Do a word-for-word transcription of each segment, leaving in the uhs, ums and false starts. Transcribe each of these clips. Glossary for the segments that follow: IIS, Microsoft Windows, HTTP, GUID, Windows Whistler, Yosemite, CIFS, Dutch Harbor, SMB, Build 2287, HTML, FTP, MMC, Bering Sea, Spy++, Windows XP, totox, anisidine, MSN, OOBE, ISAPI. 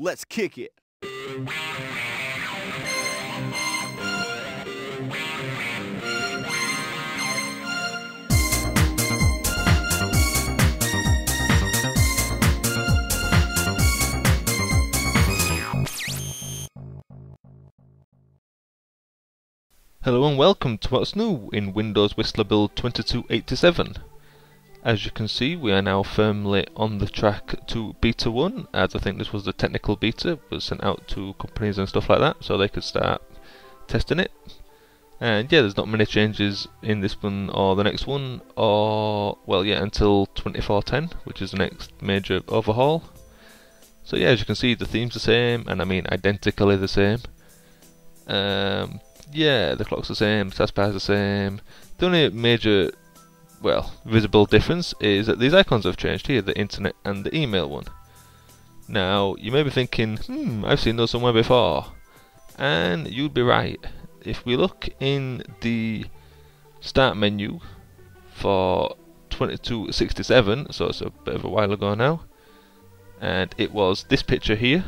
Let's kick it. Hello and welcome to what's new in Windows Whistler build twenty-two eighty-seven. As you can see, we are now firmly on the track to beta one, as I think this was the technical beta was sent out to companies and stuff like that so they could start testing it. And yeah, there's not many changes in this one or the next one, or well, yeah, until twenty-four ten, which is the next major overhaul. So yeah, as you can see, the theme's the same, and I mean identically the same. Um, yeah, the clock's the same, taskbar's the same. The only major well, visible difference is that these icons have changed here, the internet and the email one. Now, you may be thinking, hmm, I've seen those somewhere before. And you'd be right. If we look in the start menu for twenty-two sixty-seven, so it's a bit of a while ago now, and it was this picture here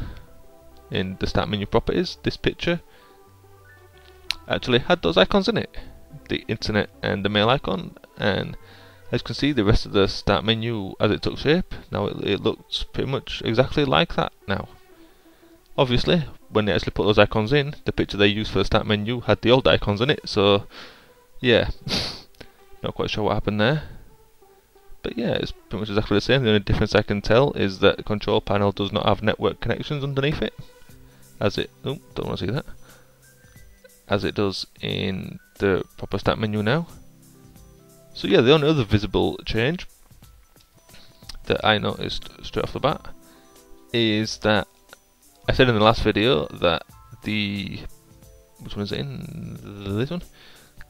in the start menu properties, this picture actually had those icons in it, the internet and the mail icon. And as you can see, the rest of the start menu as it took shape, now it, it looks pretty much exactly like that now. Obviously, when they actually put those icons in, the picture they used for the start menu had the old icons in it, so yeah, not quite sure what happened there. But yeah, it's pretty much exactly the same. The only difference I can tell is that the control panel does not have network connections underneath it, as it, oh, don't want to see that, as it does in the proper start menu now. So yeah, the only other visible change that I noticed straight off the bat is that I said in the last video that the which one is it in this one?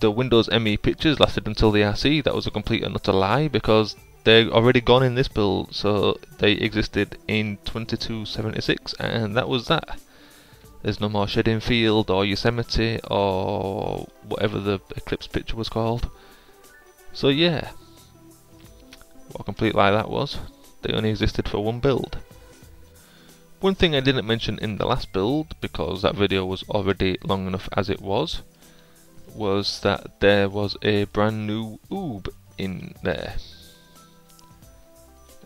The Windows ME pictures lasted until the R C. That was a complete and utter lie because they're already gone in this build, so they existed in twenty-two seventy-six, and that was that. There's no more Shedding Field or Yosemite or whatever the Eclipse picture was called. So yeah, what a complete lie that was. They only existed for one build. One thing I didn't mention in the last build, because that video was already long enough as it was, was that there was a brand new OOBE in there.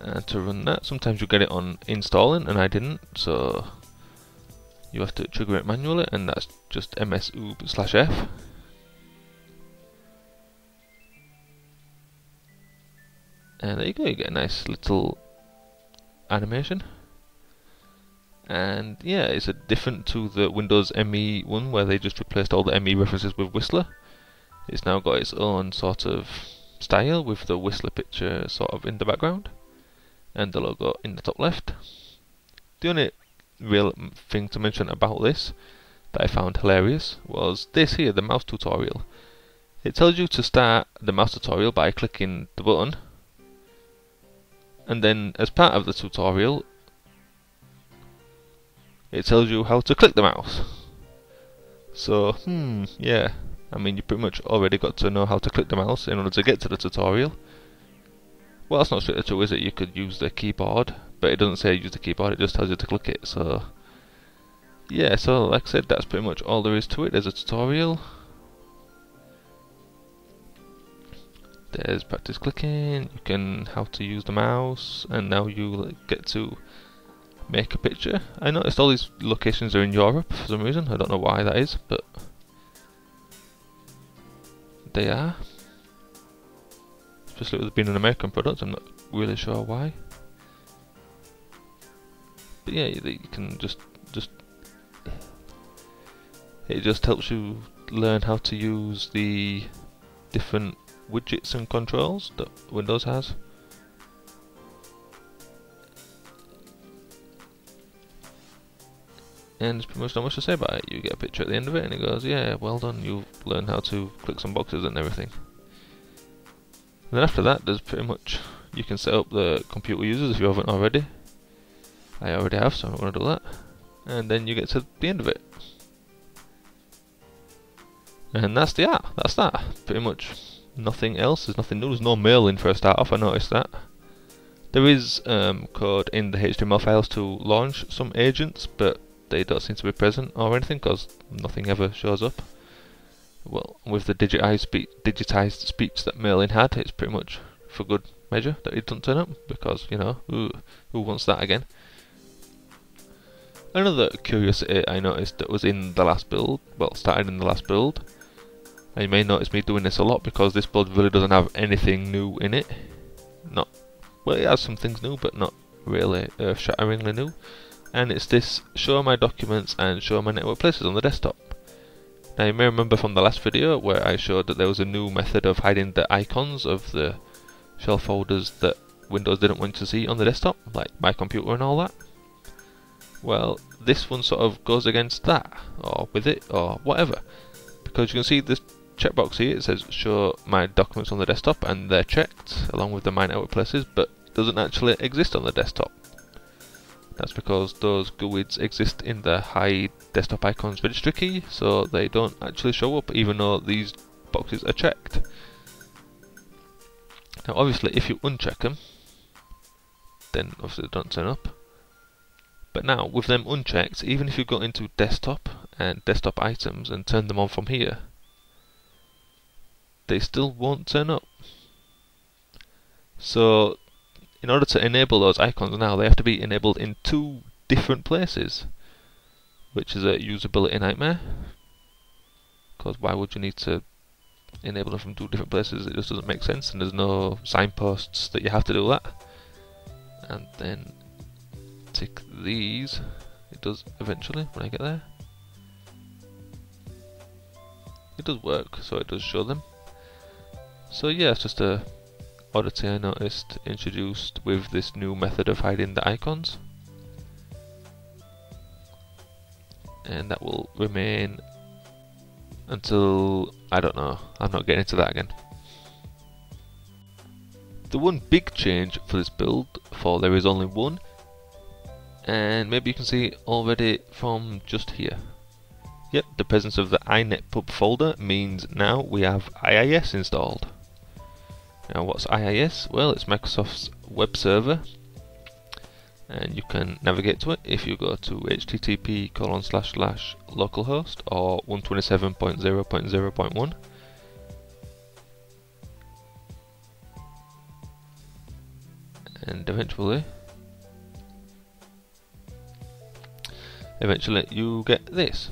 And to run that, sometimes you get it on installing, and I didn't, so you have to trigger it manually, and that's just M S OOBE slash F. And there you go, you get a nice little animation. And yeah, it's a different to the Windows ME one where they just replaced all the ME references with Whistler. It's now got its own sort of style with the Whistler picture sort of in the background and the logo in the top left. The only real thing to mention about this that I found hilarious was this here, the mouse tutorial. It tells you to start the mouse tutorial by clicking the button. And then, as part of the tutorial, it tells you how to click the mouse. So, hmm, yeah. I mean, you pretty much already got to know how to click the mouse in order to get to the tutorial. Well, that's not strictly true, is it? You could use the keyboard, but it doesn't say use the keyboard, it just tells you to click it, so... Yeah, so, like I said, that's pretty much all there is to it. There's a tutorial. There's practice clicking, you can how to use the mouse, and now you get to make a picture. I noticed all these locations are in Europe for some reason, I don't know why that is, but they are. Especially with it being an American product, I'm not really sure why. But yeah, you can just, just it just helps you learn how to use the different widgets and controls that Windows has. And there's pretty much not much to say about it. You get a picture at the end of it and it goes, yeah, well done, you've learned how to click some boxes and everything. And then after that, there's pretty much, you can set up the computer users if you haven't already. I already have, so I'm not going to do that. And then you get to the end of it. And that's the app, that's that, pretty much. Nothing else, there's nothing new, there's no mail in for a start off, I noticed that. There is um, code in the H T M L files to launch some agents, but they don't seem to be present or anything because nothing ever shows up. Well, with the digitized speech, digitized speech that Merlin had, it's pretty much for good measure that it doesn't turn up, because, you know, who, who wants that again? Another curiosity I noticed that was in the last build, well, started in the last build, and you may notice me doing this a lot because this build really doesn't have anything new in it. Not, well, it has some things new, but not really earth-shatteringly new. And it's this show my documents and show my network places on the desktop. Now you may remember from the last video where I showed that there was a new method of hiding the icons of the shell folders that Windows didn't want to see on the desktop, like My Computer and all that. Well, this one sort of goes against that, or with it, or whatever, because you can see this checkbox here. It says show my documents on the desktop, and they're checked along with the my network places, but it doesn't actually exist on the desktop. That's because those G U I Ds exist in the hide desktop icons registry key, so they don't actually show up even though these boxes are checked. Now obviously if you uncheck them, then obviously they don't turn up. But now with them unchecked, even if you go into desktop and desktop items and turn them on from here, they still won't turn up. So in order to enable those icons now, they have to be enabled in two different places, which is a usability nightmare, because why would you need to enable them from two different places? It just doesn't make sense, and there's no signposts that you have to do that. And then tick these, it does eventually when I get there. It does work, so it does show them. So yeah, it's just a oddity I noticed introduced with this new method of hiding the icons, and that will remain until, I don't know, I'm not getting into that again. The one big change for this build, for there is only one, and maybe you can see already from just here. Yep, the presence of the inetpub folder means now we have I I S installed. Now what's I I S? Well, it's Microsoft's web server, and you can navigate to it if you go to H T T P colon slash slash localhost or one twenty-seven dot zero dot zero dot one. And eventually eventually you get this,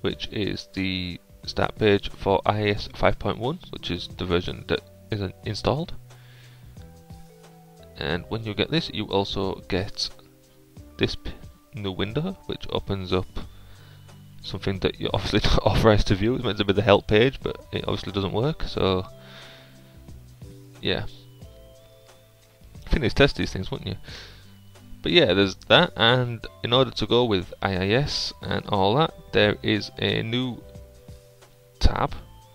which is the start page for I I S five point one, which is the version that isn't installed. And when you get this, you also get this new window, which opens up something that you're obviously not authorized to view. It's meant to be the help page, but it obviously doesn't work, so yeah. I think it's test these things, wouldn't you? But yeah, there's that, and in order to go with I I S and all that, there is a new tab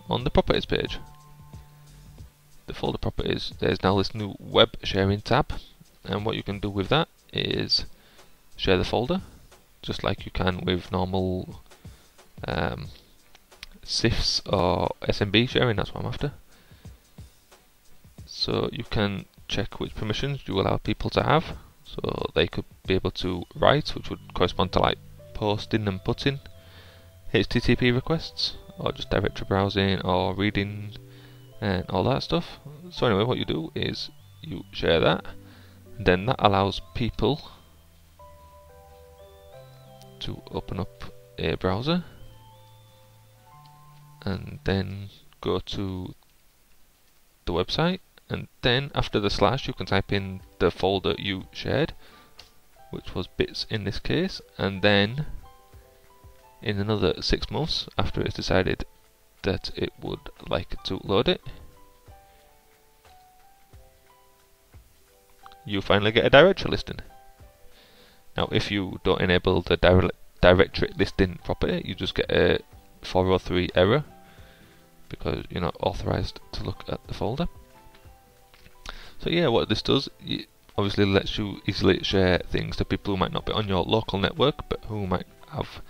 on the properties page. The folder properties, there's now this new web sharing tab, and what you can do with that is share the folder just like you can with normal um, C I F S or S M B sharing. That's what I'm after. So you can check which permissions you allow people to have, so they could be able to write, which would correspond to like posting and putting, H T T P requests, or just directory browsing or reading and all that stuff. So anyway, what you do is you share that, and then that allows people to open up a browser and then go to the website, and then after the slash you can type in the folder you shared, which was bits in this case, and then in another six months after it's decided that it would like to load it, you finally get a directory listing. Now if you don't enable the dire directory listing property, you just get a four oh three error because you're not authorized to look at the folder. So yeah, what this does, it obviously lets you easily share things to people who might not be on your local network but who might have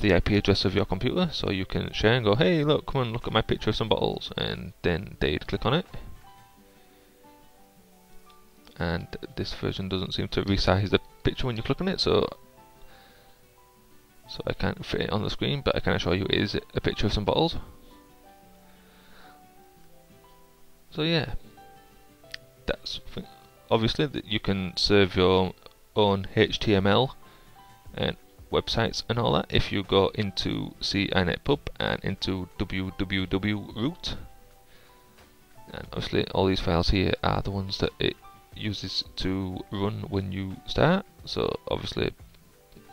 the I P address of your computer, so you can share and go, hey look, come and look at my picture of some bottles, and then they'd click on it. and this version doesn't seem to resize the picture when you click on it, so so I can't fit it on the screen, but I can assure you it is a picture of some bottles. So yeah, that's obviously that you can serve your own H T M L and websites and all that if you go into CINetPub and into www root. And obviously all these files here are the ones that it uses to run when you start, so obviously,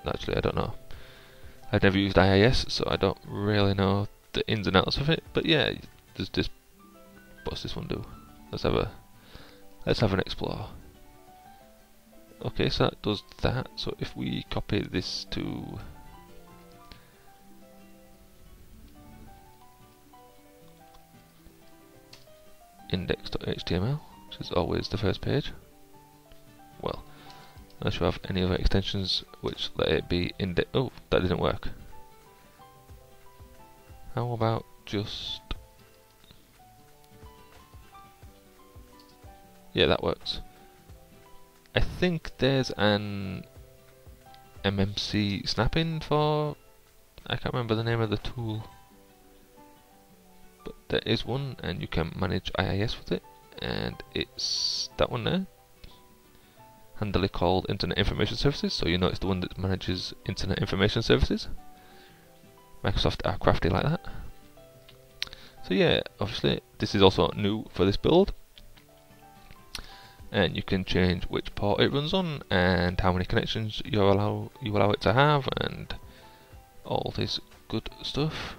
actually I don't know, I've never used I I S, so I don't really know the ins and outs of it, but yeah, there's this, what's this one do? Let's have a, let's have an explore. Okay, so that does that, so if we copy this to, index dot H T M L, which is always the first page. Well, unless you have any other extensions which let it be index. Oh, that didn't work. How about just. Yeah, that works. I think there's an M M C snapping for. I can't remember the name of the tool. But there is one, and you can manage I I S with it, and it's that one there, handily called Internet Information Services. So you know it's the one that manages Internet Information Services. Microsoft are crafty like that. So yeah, obviously this is also new for this build, and you can change which port it runs on and how many connections you allow you allow it to have and all this good stuff.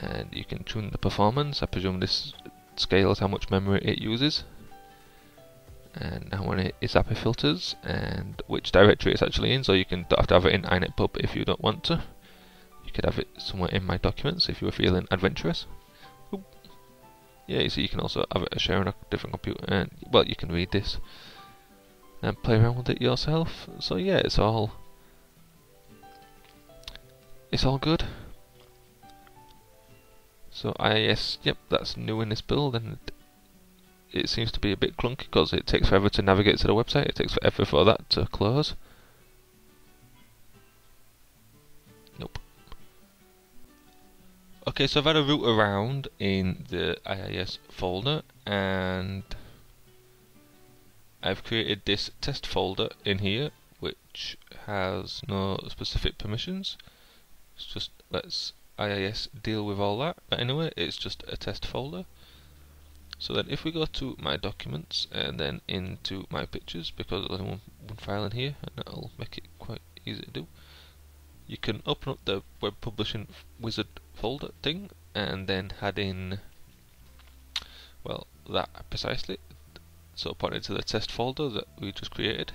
And you can tune the performance. I presume this scales how much memory it uses, and how many ISAPI filters, and which directory it's actually in. So you can don't have to have it in inetpub if you don't want to. You could have it somewhere in my documents if you were feeling adventurous. Oop. Yeah, so you can also have it share on a different computer, and well, you can read this and play around with it yourself. So yeah, it's all it's all good. So I I S, yep, that's new in this build, and it seems to be a bit clunky because it takes forever to navigate to the website, it takes forever for that to close. Nope. Okay, so I've had a root around in the I I S folder, and I've created this test folder in here, which has no specific permissions. It's just, let's I I S deal with all that, but anyway, it's just a test folder. So then if we go to my documents and then into my pictures, because there's only one, one file in here, and that'll make it quite easy to do, you can open up the web publishing wizard folder thing and then add in, well, that precisely, so pointed to the test folder that we just created,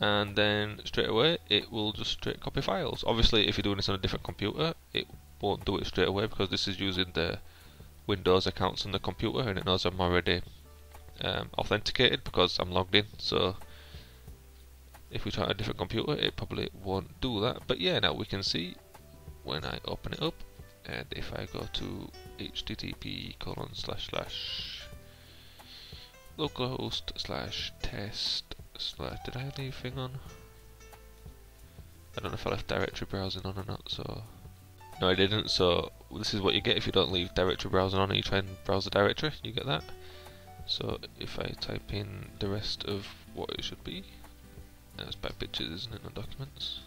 and then straight away it will just straight copy files. Obviously if you're doing this on a different computer it won't do it straight away because this is using the Windows accounts on the computer, and it knows I'm already um, authenticated because I'm logged in, so if we try a different computer it probably won't do that. But yeah, now we can see when I open it up, and if I go to H T T P colon slash slash localhost slash test. Did I leave thing on? I don't know if I left directory browsing on or not, so no I didn't, so this is what you get if you don't leave directory browsing on and you try and browse the directory, you get that. So if I type in the rest of what it should be, that's by pictures, isn't it, not documents.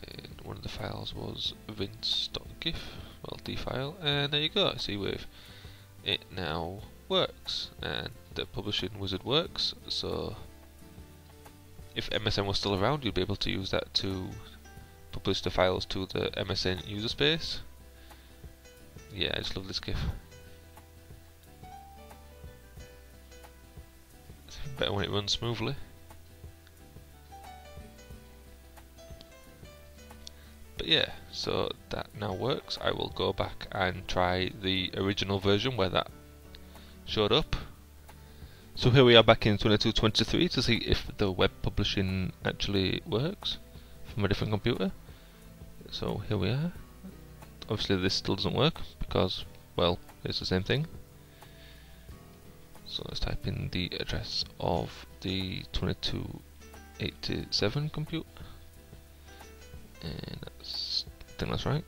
Then one of the files was vince dot gif, well, D file, and there you go, see wave. It now works, and the publishing wizard works, so if M S N was still around you'd be able to use that to publish the files to the M S N user space. Yeah, I just love this GIF. It's better when it runs smoothly. But yeah, so that now works. I will go back and try the original version where that showed up. So here we are back in twenty-two twenty-three to see if the web publishing actually works from a different computer. So here we are. Obviously this still doesn't work because, well, it's the same thing. So let's type in the address of the twenty-two eighty-seven computer, and that's, I think that's right,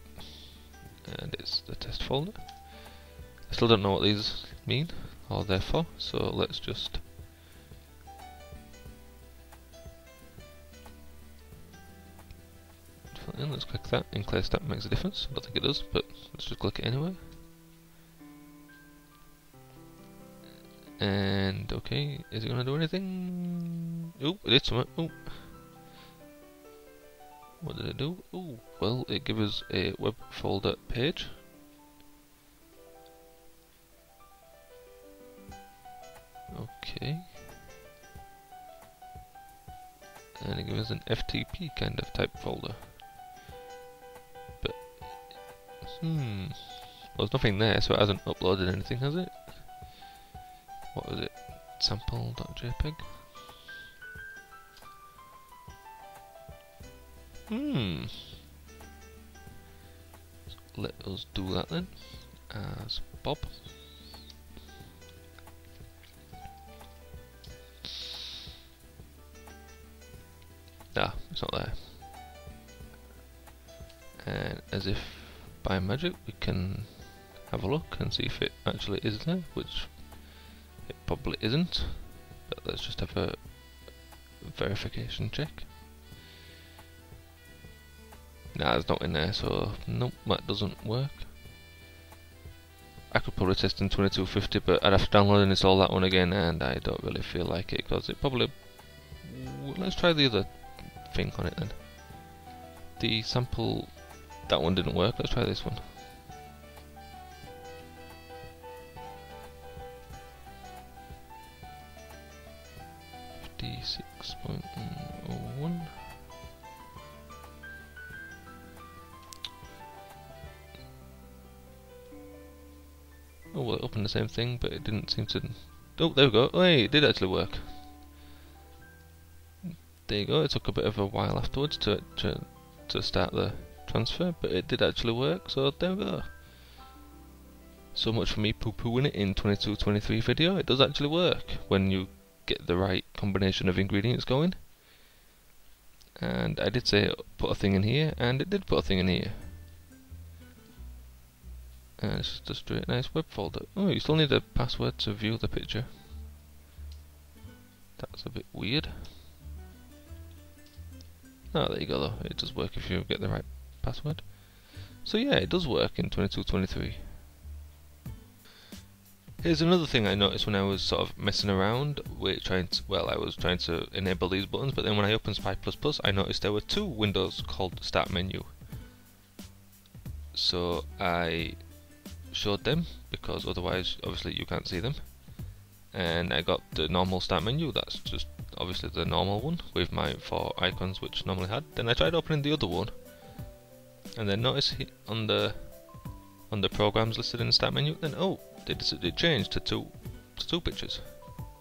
and it's the test folder. I still don't know what these mean or they're for, so let's just fill it in. Let's click that in case that makes a difference. I don't think it does, but let's just click it anyway. And okay, is it gonna do anything? Ooh, it did something. Ooh. What did it do? Ooh, well, it gave us a web folder page. Okay. And it gave us an F T P kind of type folder. But hmm, well, there's nothing there, so it hasn't uploaded anything, has it? What was it? Sample.jpg? Hmm. So let us do that then. As Bob. Ah, it's not there. And as if by magic, we can have a look and see if it actually is there, which it probably isn't, but let's just have a verification check. Nah, it's not in there, so nope, that doesn't work. I could probably test in twenty-two fifty, but I'd have to download and install that one again, and I don't really feel like it, because it probably... Let's try the other thing on it then. The sample... That one didn't work, let's try this one. D six point oh one. Oh, well, it opened the same thing, but it didn't seem to... Oh, there we go. Oh, hey, it did actually work. There you go. It took a bit of a while afterwards to, to, to start the transfer, but it did actually work, so there we go. So much for me poo-pooing it in twenty-two twenty-three video. It does actually work when you get the right combination of ingredients going. And I did say put a thing in here, and it did put a thing in here. And let's just do it. Nice web folder. Oh, you still need a password to view the picture. That's a bit weird. Oh, there you go though. It does work if you get the right password. So yeah, it does work in twenty-two twenty-three. Here's another thing I noticed when I was sort of messing around with trying to, well, I was trying to enable these buttons, but then when I opened Spy plus plus, I noticed there were two windows called Start Menu. So I showed them, because otherwise, obviously, you can't see them. And I got the normal Start Menu, that's just obviously the normal one, with my four icons which normally had. Then I tried opening the other one, and then notice on the, on the programs listed in the Start Menu, then oh! It changed to two, to two pictures,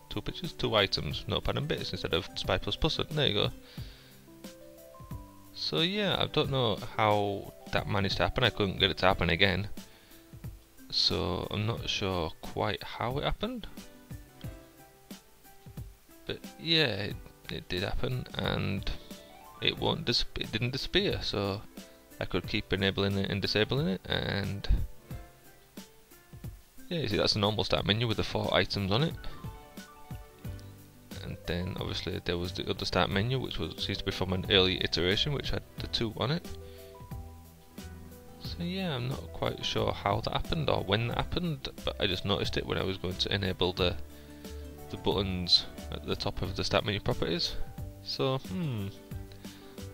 two pictures, two items, notepad and bits instead of Spy plus plus. There you go. So yeah, I don't know how that managed to happen. I couldn't get it to happen again, so I'm not sure quite how it happened. But yeah, it, it did happen, and it won't dis it didn't disappear. So I could keep enabling it and disabling it, and yeah, you see, that's a normal Start Menu with the four items on it. And then, obviously, there was the other Start Menu, which was, seems to be from an early iteration, which had the two on it. So yeah, I'm not quite sure how that happened or when that happened, but I just noticed it when I was going to enable the the buttons at the top of the Start Menu properties. So, hmm,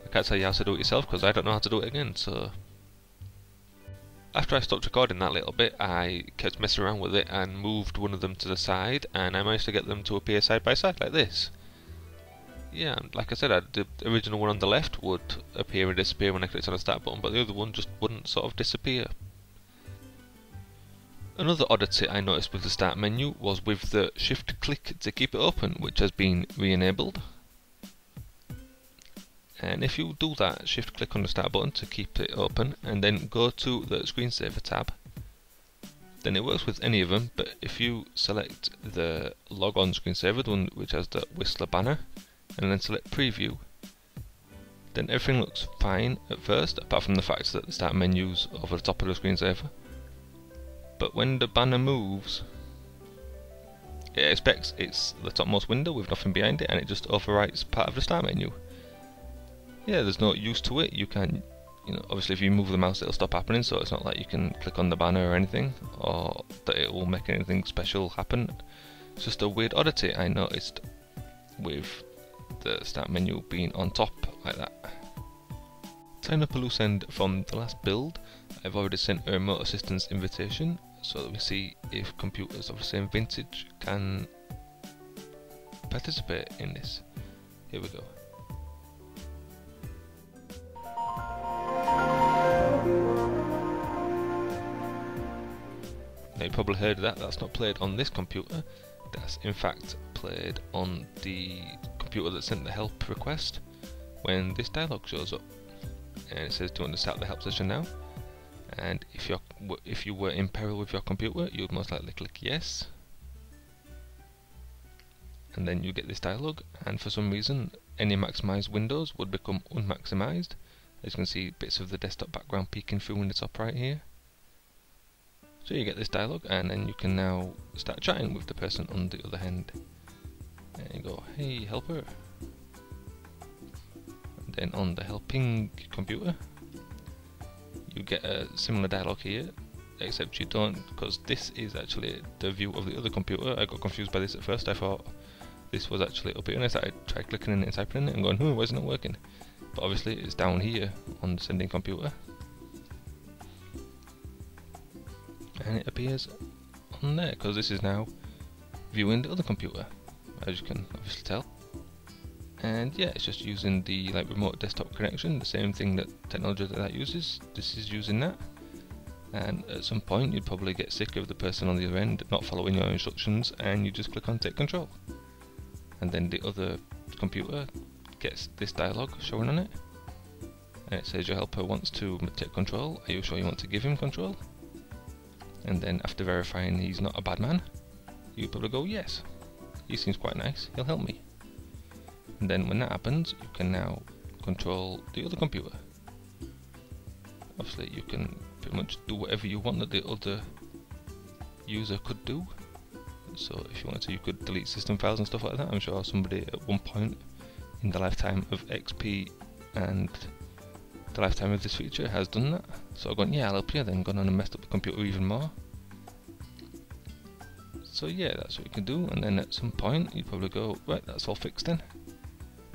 I can't tell you how to do it yourself, because I don't know how to do it again, so... After I stopped recording that little bit, I kept messing around with it and moved one of them to the side, and I managed to get them to appear side by side like this. Yeah, like I said, I, the original one on the left would appear and disappear when I clicked on the start button, but the other one just wouldn't sort of disappear. Another oddity I noticed with the Start Menu was with the shift click to keep it open, which has been re-enabled. And if you do that, shift click on the start button to keep it open, and then go to the screensaver tab, then it works with any of them, but if you select the log on screensaver, the one which has the Whistler banner, and then select preview, then everything looks fine at first, apart from the fact that the start menu's over the top of the screensaver. But when the banner moves, it expects it's the topmost window with nothing behind it, and it just overwrites part of the start menu. Yeah, there's no use to it. You can't, you know, obviously if you move the mouse it'll stop happening, so it's not like you can click on the banner or anything, or that it will make anything special happen. It's just a weird oddity I noticed with the start menu being on top like that. Tying up a loose end from the last build, I've already sent a remote assistance invitation so that we see if computers of the same vintage can participate in this. Here we go. Now you probably heard that, that's not played on this computer, that's in fact played on the computer that sent the help request when this dialog shows up. And it says, do you want to start the help session now? And if, you're, if you were in peril with your computer, you'd most likely click yes. And then you get this dialog, and for some reason any maximized windows would become unmaximized. As you can see, bits of the desktop background peeking through in the top right here. So you get this dialog, and then you can now start chatting with the person on the other hand. And you go, hey helper. And then on the helping computer, you get a similar dialogue here, except you don't, because this is actually the view of the other computer. I got confused by this at first. I thought this was actually up here, and I started trying clicking in it and typing in it and going, hmm, why isn't it working? But obviously it's down here on the sending computer. And it appears on there, because this is now viewing the other computer, as you can obviously tell. And yeah, it's just using the like remote desktop connection, the same thing that technology that that uses. This is using that, and at some point you'd probably get sick of the person on the other end not following your instructions, and you just click on take control. And then the other computer gets this dialog showing on it, and it says your helper wants to take control, are you sure you want to give him control? And then after verifying he's not a bad man, you probably go yes, he seems quite nice, he'll help me. And then when that happens, you can now control the other computer. Obviously you can pretty much do whatever you want that the other user could do. So if you wanted to, you could delete system files and stuff like that. I'm sure somebody at one point in the lifetime of X P and the lifetime of this feature has done that. So I've gone, yeah, I'll help you, then gone on and messed up the computer even more. So yeah, that's what you can do, and then at some point you probably go, right, that's all fixed then.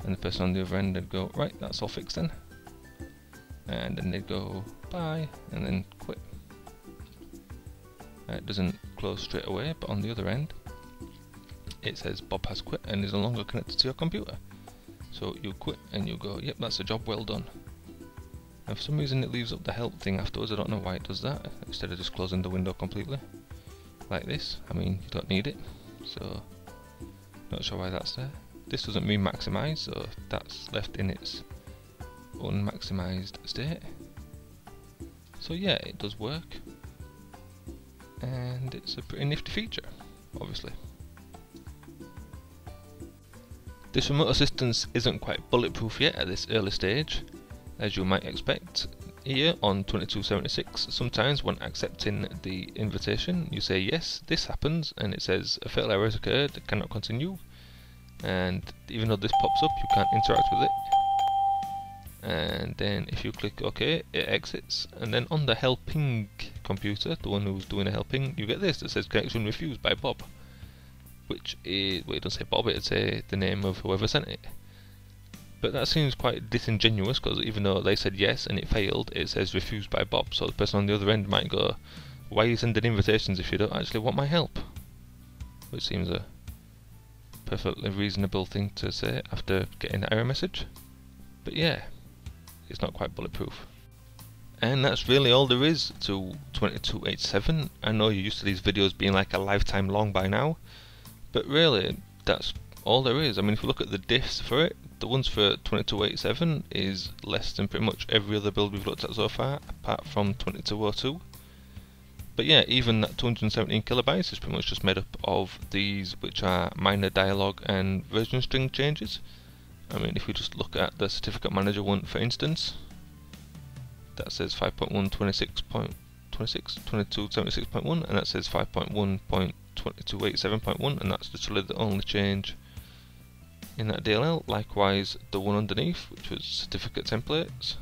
And the person on the other end would go, right, that's all fixed then. And then they'd go, bye, and then quit. It doesn't close straight away, but on the other end, it says Bob has quit and is no longer connected to your computer. So you quit and you go, yep, that's a job well done. And for some reason it leaves up the help thing afterwards, I don't know why it does that, instead of just closing the window completely. Like this, I mean, you don't need it, so not sure why that's there. This doesn't mean maximize, so that's left in its unmaximized state. So yeah, it does work, and it's a pretty nifty feature, obviously. This remote assistance isn't quite bulletproof yet at this early stage, as you might expect. Here on twenty-two seventy-six, sometimes when accepting the invitation, you say yes, this happens, and it says a fatal error has occurred, cannot continue. And even though this pops up, you can't interact with it. And then if you click OK, it exits. And then on the helping computer, the one who's doing the helping, you get this that says connection refused by Bob, which is, well, it doesn't say Bob, it'd say the name of whoever sent it. But that seems quite disingenuous, because even though they said yes and it failed, it says refused by Bob, so the person on the other end might go, why are you sending invitations if you don't actually want my help? Which seems a perfectly reasonable thing to say after getting that error message. But yeah, it's not quite bulletproof. And that's really all there is to twenty-two eighty-seven. I know you're used to these videos being like a lifetime long by now, but really that's all there is. I mean, if you look at the diffs for it, the ones for twenty-two eighty-seven is less than pretty much every other build we've looked at so far, apart from twenty-two oh two. But yeah, even that two hundred seventeen kilobytes is pretty much just made up of these, which are minor dialog and version string changes. I mean, if we just look at the certificate manager one, for instance, that says five point one twenty-six point twenty-six, twenty-two seventy-six point one, and that says five point one point twenty-two eighty-seven point one, and that's literally the only change in that D L L. Likewise, the one underneath, which was certificate templates,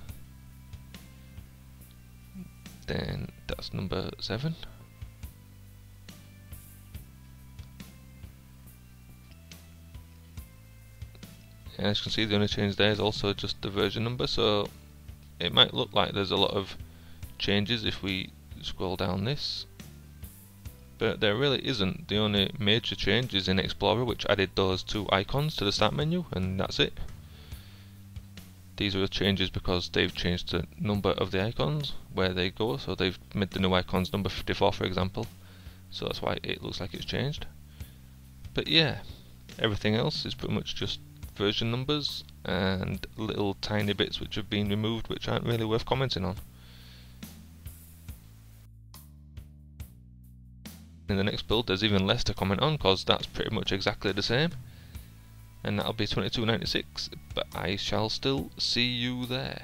then that's number seven. And as you can see, the only change there is also just the version number, so it might look like there's a lot of changes if we scroll down this, but there really isn't. The only major change is in Explorer, which added those two icons to the start menu, and that's it. These are changes because they've changed the number of the icons, where they go, so they've made the new icons number fifty-four, for example, so that's why it looks like it's changed. But yeah, everything else is pretty much just version numbers and little tiny bits which have been removed, which aren't really worth commenting on. In the next build, there's even less to comment on, because that's pretty much exactly the same, and that'll be twenty-two ninety-six, but I shall still see you there.